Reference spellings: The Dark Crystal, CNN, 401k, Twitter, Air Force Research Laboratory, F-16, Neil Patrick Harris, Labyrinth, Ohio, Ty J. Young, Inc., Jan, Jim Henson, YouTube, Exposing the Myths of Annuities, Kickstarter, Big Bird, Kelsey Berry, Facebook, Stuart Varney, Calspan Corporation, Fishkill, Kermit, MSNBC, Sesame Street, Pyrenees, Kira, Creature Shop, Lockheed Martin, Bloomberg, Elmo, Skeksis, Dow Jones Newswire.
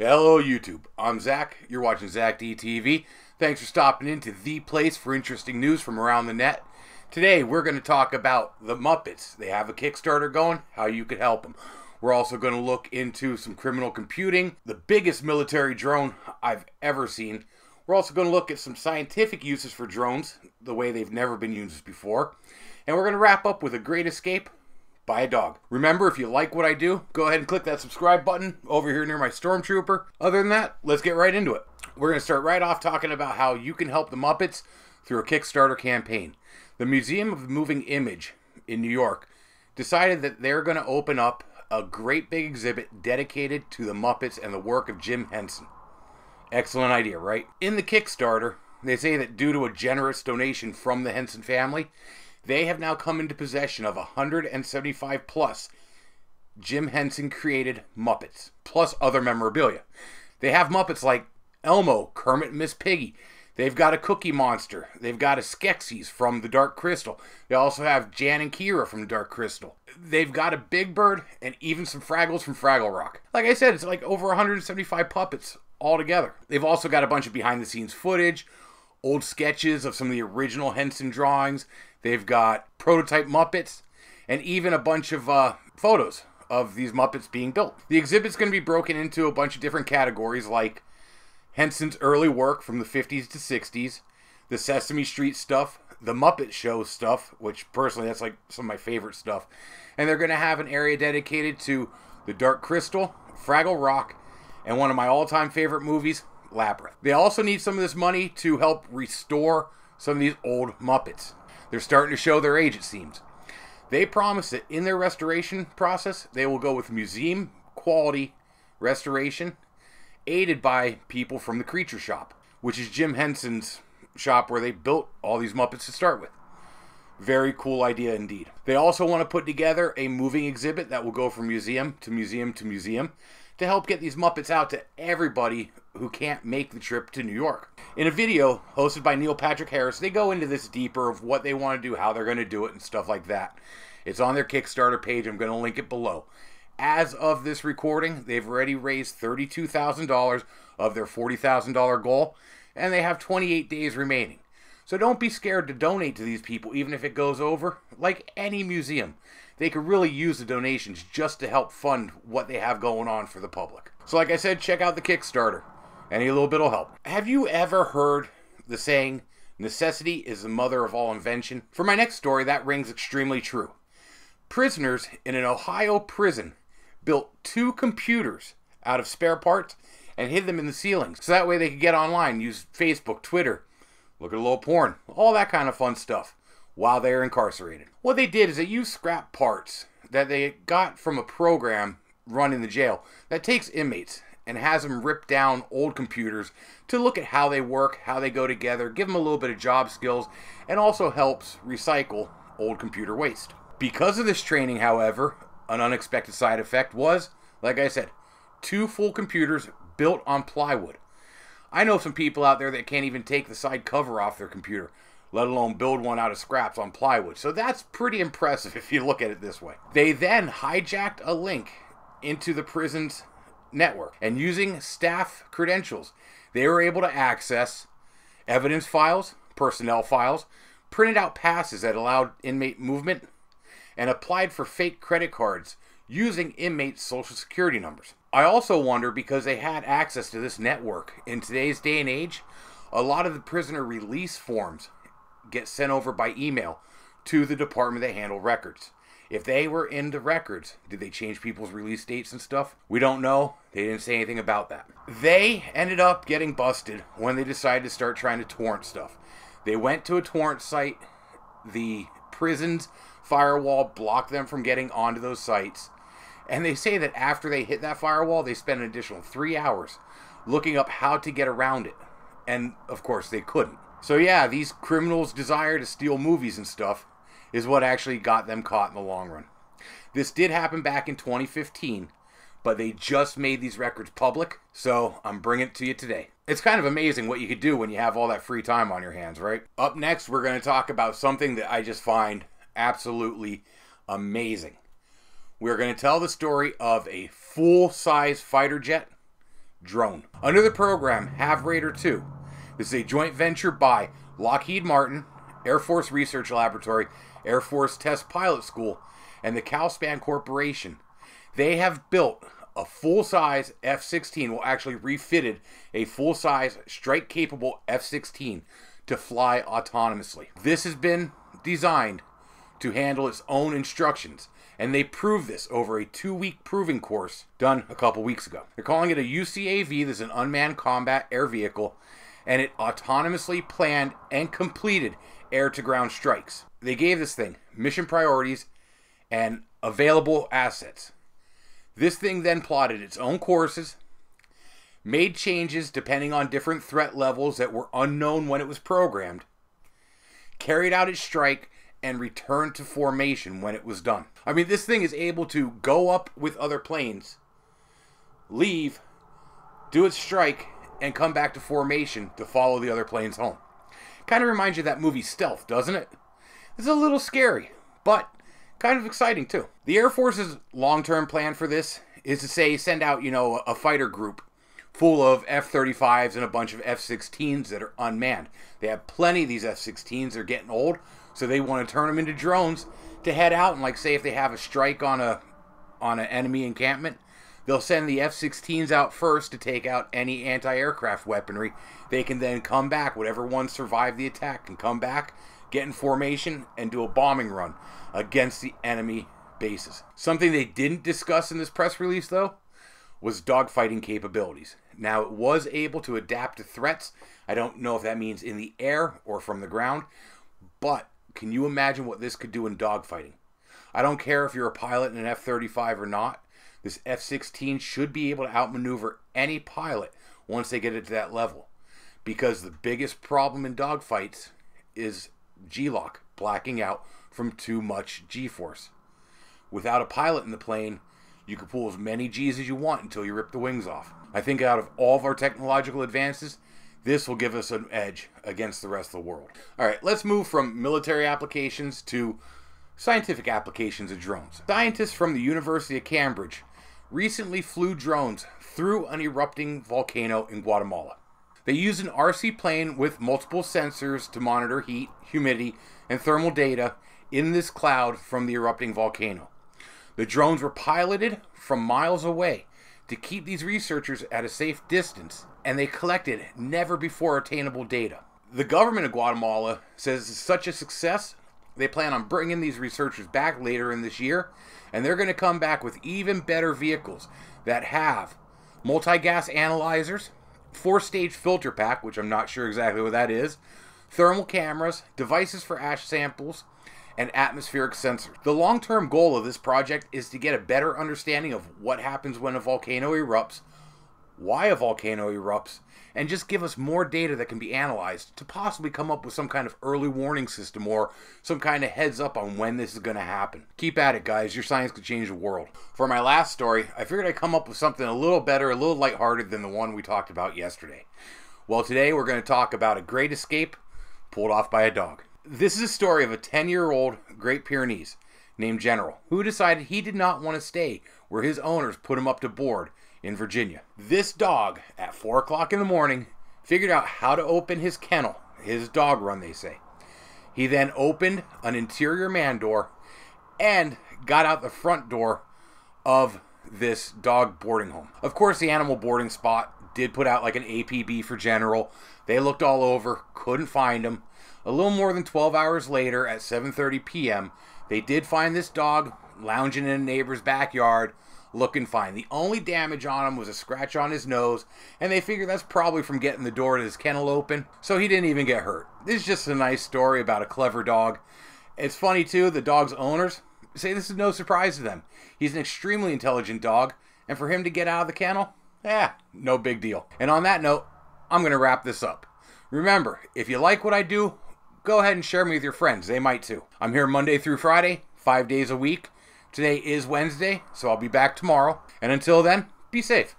Hello YouTube, I'm Zach, you're watching ZachDTV. Thanks for stopping into the place for interesting news from around the net. Today we're going to talk about the Muppets. They have a Kickstarter going, how you could help them. We're also going to look into some criminal computing, the biggest military drone I've ever seen. We're also going to look at some scientific uses for drones, the way they've never been used before. And we're going to wrap up with a great escape by a dog. Remember, if you like what I do, go ahead and click that subscribe button over here near my stormtrooper. Other than that, let's get right into it. We're going to start right off talking about how you can help the Muppets through a Kickstarter campaign. The Museum of Moving Image in New York decided that they're going to open up a great big exhibit dedicated to the Muppets and the work of Jim Henson. Excellent idea, right? In the Kickstarter, they say that due to a generous donation from the Henson family, they have now come into possession of 175 plus Jim Henson created Muppets, plus other memorabilia. They have Muppets like Elmo, Kermit, Miss Piggy. They've got a Cookie Monster. They've got a Skeksis from The Dark Crystal. They also have Jan and Kira from The Dark Crystal. They've got a Big Bird and even some Fraggles from Fraggle Rock. Like I said, it's like over 175 puppets altogether. They've also got a bunch of behind-the-scenes footage, old sketches of some of the original Henson drawings. They've got prototype Muppets and even a bunch of photos of these Muppets being built. The exhibit's going to be broken into a bunch of different categories like Henson's early work from the 50s to 60s, the Sesame Street stuff, the Muppet Show stuff, which personally that's like some of my favorite stuff. And they're going to have an area dedicated to The Dark Crystal, Fraggle Rock, and one of my all-time favorite movies, Labyrinth. They also need some of this money to help restore some of these old Muppets. They're starting to show their age, it seems. They promise that in their restoration process, they will go with museum quality restoration, aided by people from the Creature Shop, which is Jim Henson's shop where they built all these Muppets to start with. Very cool idea indeed. They also want to put together a moving exhibit that will go from museum to museum to museum to help get these Muppets out to everybody who can't make the trip to New York. In a video hosted by Neil Patrick Harris, they go into this deeper of what they want to do, how they're going to do it, and stuff like that. It's on their Kickstarter page. I'm going to link it below. As of this recording, they've already raised $32,000 of their $40,000 goal, and they have 28 days remaining. So don't be scared to donate to these people, even if it goes over. Like any museum, they could really use the donations just to help fund what they have going on for the public. So like I said, check out the Kickstarter. Any little bit will help. Have you ever heard the saying, necessity is the mother of all invention? For my next story, that rings extremely true. Prisoners in an Ohio prison built two computers out of spare parts and hid them in the ceilings. So that way they could get online, use Facebook, Twitter, look at a little porn, all that kind of fun stuff while they're incarcerated. What they did is they used scrap parts that they got from a program run in the jail that takes inmates and has them rip down old computers to look at how they work, how they go together, give them a little bit of job skills, and also helps recycle old computer waste. Because of this training, however, an unexpected side effect was, like I said, two full computers built on plywood. I know some people out there that can't even take the side cover off their computer, let alone build one out of scraps on plywood. So that's pretty impressive if you look at it this way. They then hijacked a link into the prison's network, and using staff credentials, they were able to access evidence files, personnel files, printed out passes that allowed inmate movement, and applied for fake credit cards using inmates' social security numbers. I also wonder, because they had access to this network, in today's day and age, a lot of the prisoner release forms get sent over by email to the department that handle records. If they were into records, did they change people's release dates and stuff? We don't know. They didn't say anything about that. They ended up getting busted when they decided to start trying to torrent stuff. They went to a torrent site. The prison's firewall blocked them from getting onto those sites. And they say that after they hit that firewall, they spent an additional 3 hours looking up how to get around it. And, of course, they couldn't. So, yeah, these criminals' desire to steal movies and stuff is what actually got them caught in the long run. This did happen back in 2015, but they just made these records public, so I'm bringing it to you today. It's kind of amazing what you could do when you have all that free time on your hands, right? Up next, we're going to talk about something that I just find absolutely amazing. We're going to tell the story of a full-size fighter jet drone. Under the program Have Raider II, this is a joint venture by Lockheed Martin, Air Force Research Laboratory, Air Force Test Pilot School, and the Calspan Corporation. They have built a full-size F-16, well, actually refitted a full-size strike-capable F-16 to fly autonomously. This has been designed to handle its own instructions, and they proved this over a 2-week proving course done a couple weeks ago. They're calling it a UCAV. This is an unmanned combat air vehicle, and it autonomously planned and completed air-to-ground strikes. They gave this thing mission priorities and available assets. This thing then plotted its own courses, made changes depending on different threat levels that were unknown when it was programmed, carried out its strike, and returned to formation when it was done. I mean, this thing is able to go up with other planes, leave, do its strike, and come back to formation to follow the other planes home. Kind of reminds you of that movie Stealth, doesn't it? It's a little scary, but kind of exciting too. The Air Force's long-term plan for this is to send out, you know, a fighter group full of F-35s and a bunch of F-16s that are unmanned. They have plenty of these F-16s. They're getting old, so they want to turn them into drones to head out and, like, say if they have a strike on an enemy encampment, they'll send the F-16s out first to take out any anti-aircraft weaponry. They can then come back, whatever one survived the attack can come back, get in formation, and do a bombing run against the enemy bases. Something they didn't discuss in this press release, though, was dogfighting capabilities. Now, it was able to adapt to threats. I don't know if that means in the air or from the ground, but can you imagine what this could do in dogfighting? I don't care if you're a pilot in an F-35 or not. This F-16 should be able to outmaneuver any pilot once they get it to that level, because the biggest problem in dogfights is G-lock, blacking out from too much G-force. Without a pilot in the plane, you can pull as many Gs as you want until you rip the wings off. I think out of all of our technological advances, this will give us an edge against the rest of the world. All right, let's move from military applications to scientific applications of drones. Scientists from the University of Cambridge recently flew drones through an erupting volcano in Guatemala. They used an RC plane with multiple sensors to monitor heat, humidity, and thermal data in this cloud from the erupting volcano. The drones were piloted from miles away to keep these researchers at a safe distance, and they collected never before attainable data. The government of Guatemala says it's such a success, they plan on bringing these researchers back later in this year, and they're going to come back with even better vehicles that have multi-gas analyzers, 4-stage filter pack, which I'm not sure exactly what that is, thermal cameras, devices for ash samples, and atmospheric sensors. The long-term goal of this project is to get a better understanding of what happens when a volcano erupts, why a volcano erupts, and just give us more data that can be analyzed to possibly come up with some kind of early warning system or some kind of heads up on when this is going to happen. Keep at it, guys. Your science could change the world. For my last story, I figured I'd come up with something a little better, a little lighthearted than the one we talked about yesterday. Well, today we're going to talk about a great escape pulled off by a dog. This is a story of a 10-year-old Great Pyrenees named General, who decided he did not want to stay where his owners put him up to board in Virginia. This dog, at 4 o'clock in the morning, figured out how to open his kennel, his dog run, they say. He then opened an interior man door and got out the front door of this dog boarding home. Of course, the animal boarding spot did put out like an APB for General. They looked all over, couldn't find him. A little more than 12 hours later, at 7:30 p.m., they did find this dog lounging in a neighbor's backyard, looking fine. The only damage on him was a scratch on his nose, and they figured that's probably from getting the door to his kennel open, so he didn't even get hurt. This is just a nice story about a clever dog. It's funny, too, the dog's owners say this is no surprise to them. He's an extremely intelligent dog, and for him to get out of the kennel, no big deal. And on that note, I'm going to wrap this up. Remember, if you like what I do, go ahead and share me with your friends. They might too. I'm here Monday through Friday, 5 days a week. Today is Wednesday, so I'll be back tomorrow. And until then, be safe.